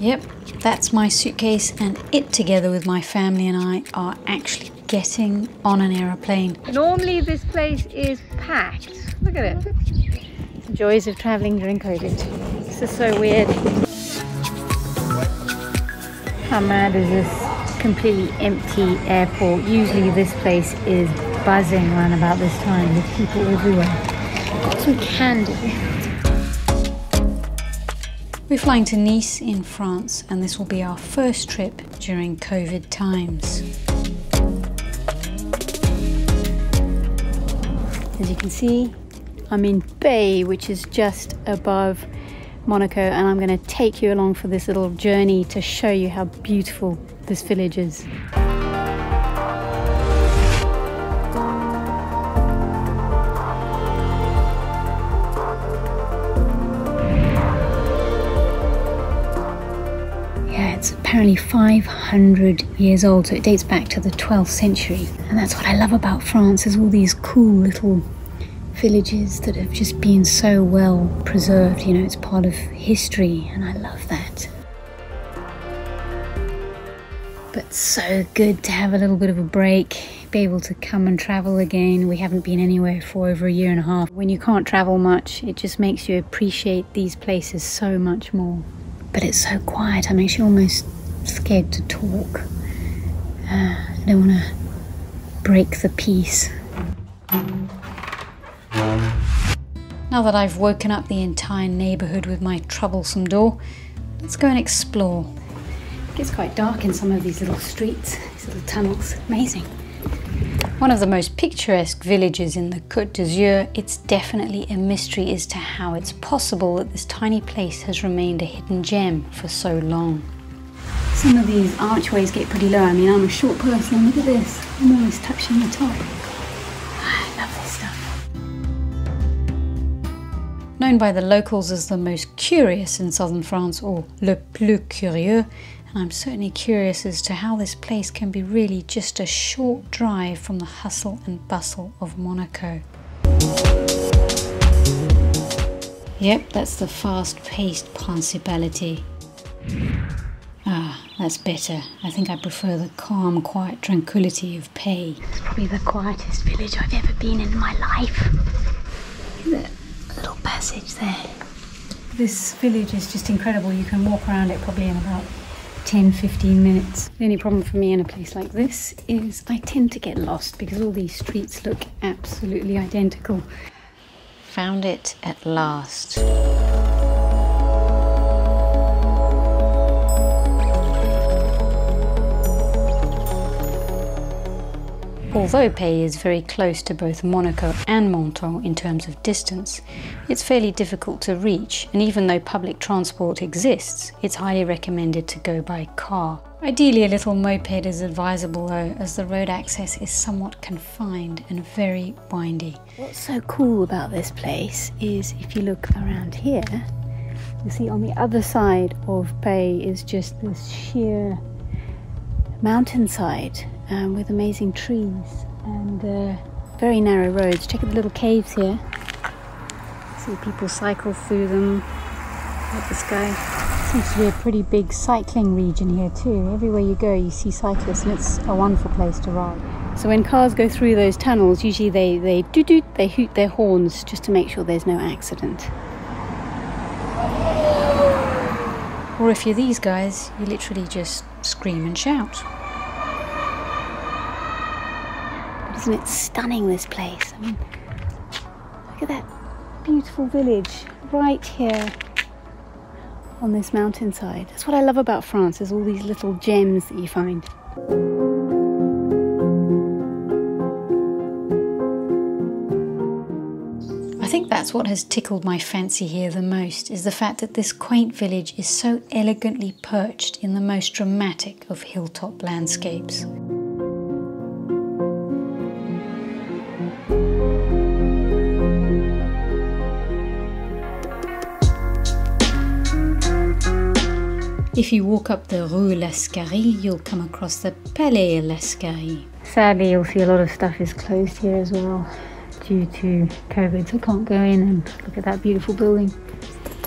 Yep, that's my suitcase, and it, together with my family and I, are actually getting on an aeroplane. Normally this place is packed. Look at it. The joys of travelling during COVID. This is so weird. How mad is this completely empty airport? Usually this place is buzzing around about this time with people everywhere. Got some candy. We're flying to Nice in France, and this will be our first trip during COVID times. As you can see, I'm in Peille, which is just above Monaco, and I'm going to take you along for this little journey to show you how beautiful this village is. It's apparently 500 years old, so it dates back to the 12th century. And that's what I love about France, is all these cool little villages that have just been so well preserved. You know, it's part of history, and I love that. But so good to have a little bit of a break, be able to come and travel again. We haven't been anywhere for over a year and a half. When you can't travel much, it just makes you appreciate these places so much more. But it's so quiet, I'm actually almost scared to talk. I don't want to break the peace. Now that I've woken up the entire neighbourhood with my troublesome door, let's go and explore. It gets quite dark in some of these little streets, these little tunnels. Amazing. One of the most picturesque villages in the Côte d'Azur, it's definitely a mystery as to how it's possible that this tiny place has remained a hidden gem for so long. Some of these archways get pretty low. I mean, I'm a short person, look at this. I'm almost touching the top. I love this stuff. Known by the locals as the most curious in southern France, or le plus curieux, I'm certainly curious as to how this place can be really just a short drive from the hustle and bustle of Monaco. Yep, that's the fast-paced principality. Ah, that's better. I think I prefer the calm, quiet tranquility of Peille. It's probably the quietest village I've ever been in my life. Look at that little passage there. This village is just incredible. You can walk around it probably in about 10-15 minutes. The only problem for me in a place like this is I tend to get lost because all these streets look absolutely identical. Found it at last. Although Peille is very close to both Monaco and Menton in terms of distance, it's fairly difficult to reach, and even though public transport exists, it's highly recommended to go by car. Ideally a little moped is advisable though, as the road access is somewhat confined and very windy. What's so cool about this place is if you look around here, you see on the other side of Peille is just this sheer mountainside. With amazing trees and very narrow roads. Check out the little caves here. See people cycle through them. Look at the sky. Seems to be a pretty big cycling region here too. Everywhere you go you see cyclists, and it's a wonderful place to ride. So when cars go through those tunnels, usually they doot, they hoot their horns just to make sure there's no accident. Or if you're these guys, you literally just scream and shout. Isn't it stunning, this place? I mean, look at that beautiful village right here on this mountainside. That's what I love about France, is all these little gems that you find. I think that's what has tickled my fancy here the most, is the fact that this quaint village is so elegantly perched in the most dramatic of hilltop landscapes. If you walk up the Rue Lascaris, you'll come across the Palais Lascaris. Sadly, you'll see a lot of stuff is closed here as well due to COVID, so I can't go in and look at that beautiful building.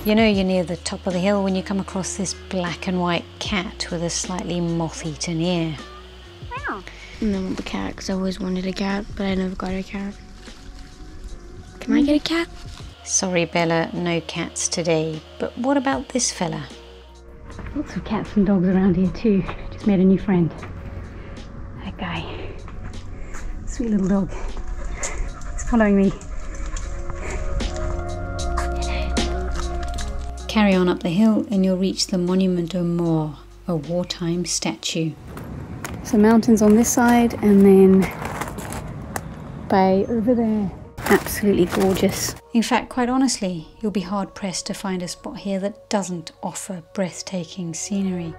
You know you're near the top of the hill when you come across this black and white cat with a slightly moth-eaten ear. Wow. And I want the cat because I always wanted a cat, but I never got a cat. Can I get a cat? Sorry, Bella, no cats today. But what about this fella? Lots of cats and dogs around here too. Just made a new friend. That guy. Sweet little dog. It's following me. Carry on up the hill and you'll reach the Monument aux Morts, a wartime statue. So mountains on this side and then bay over there. Absolutely gorgeous. In fact, quite honestly, you'll be hard-pressed to find a spot here that doesn't offer breathtaking scenery.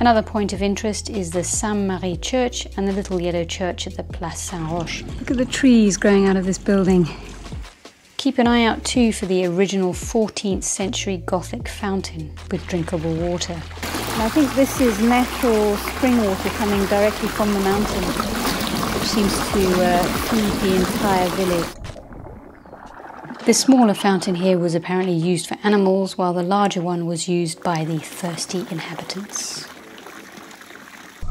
Another point of interest is the Saint-Marie church and the little yellow church at the Place Saint-Roche. Look at the trees growing out of this building. Keep an eye out too for the original 14th century Gothic fountain with drinkable water. And I think this is natural spring water coming directly from the mountain, which seems to feed the entire village. The smaller fountain here was apparently used for animals, while the larger one was used by the thirsty inhabitants.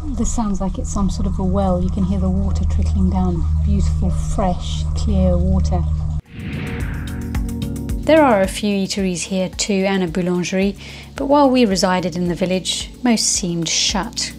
This sounds like it's some sort of a well. You can hear the water trickling down. Beautiful, fresh, clear water. There are a few eateries here too, and a boulangerie, but while we resided in the village, most seemed shut.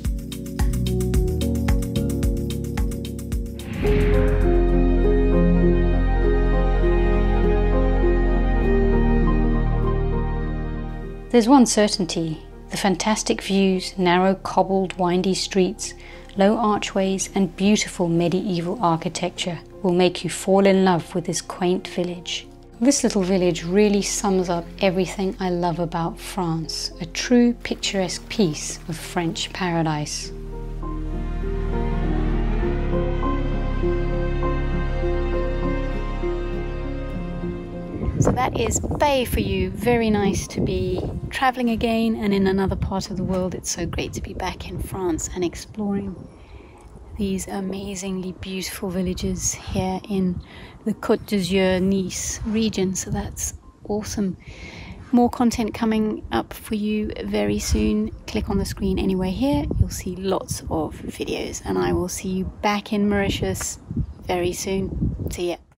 There's one certainty, the fantastic views, narrow cobbled windy streets, low archways and beautiful medieval architecture will make you fall in love with this quaint village. This little village really sums up everything I love about France, a true picturesque piece of French paradise. So that is Peille for you. Very nice to be traveling again and in another part of the world. It's so great to be back in France and exploring these amazingly beautiful villages here in the Côte d'Azur, Nice region. So that's awesome. More content coming up for you very soon. Click on the screen anywhere here. You'll see lots of videos and I will see you back in Mauritius very soon. See ya.